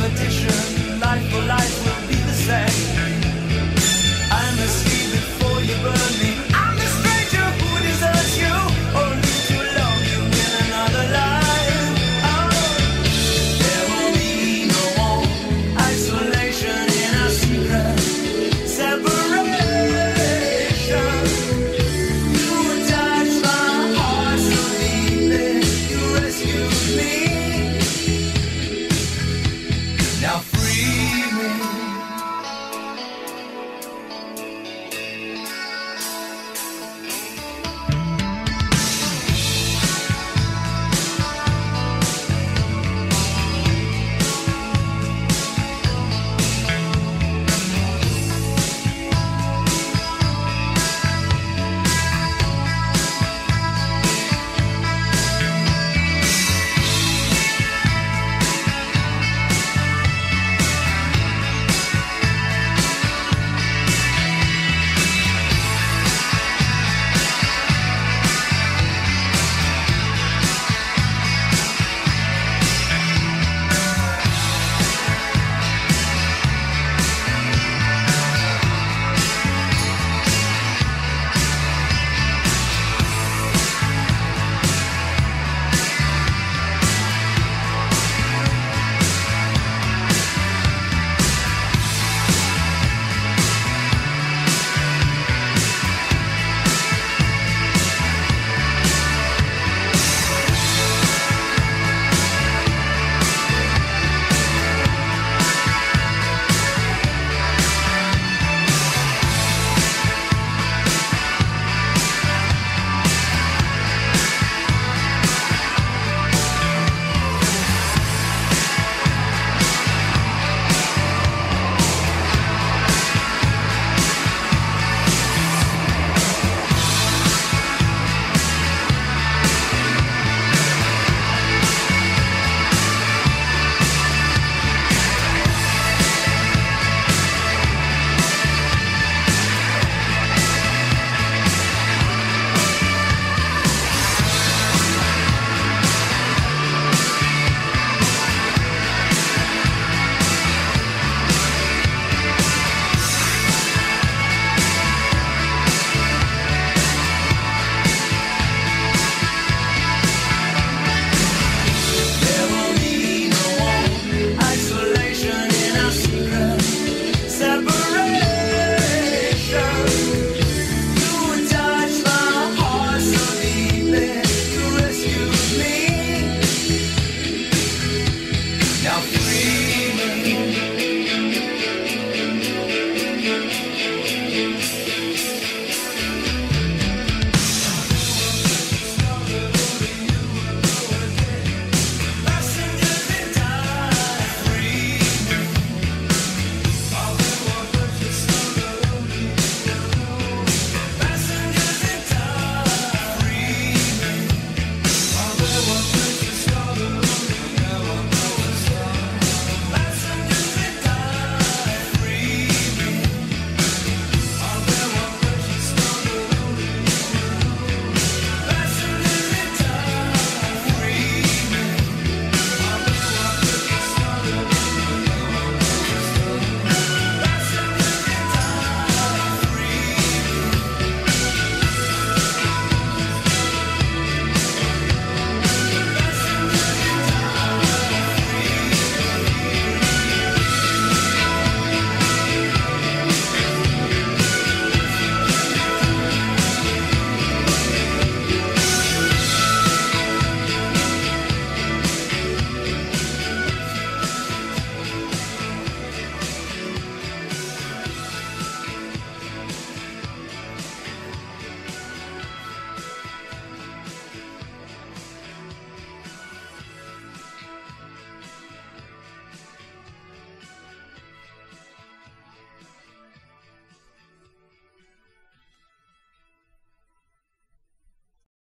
repetition. Life for life will be the same. I must leave before you burn me. I'm the stranger who deserts you, only to love you in another life. Oh. There will be no more isolation in our secret separation. You attached my heart so deeply, you rescued me.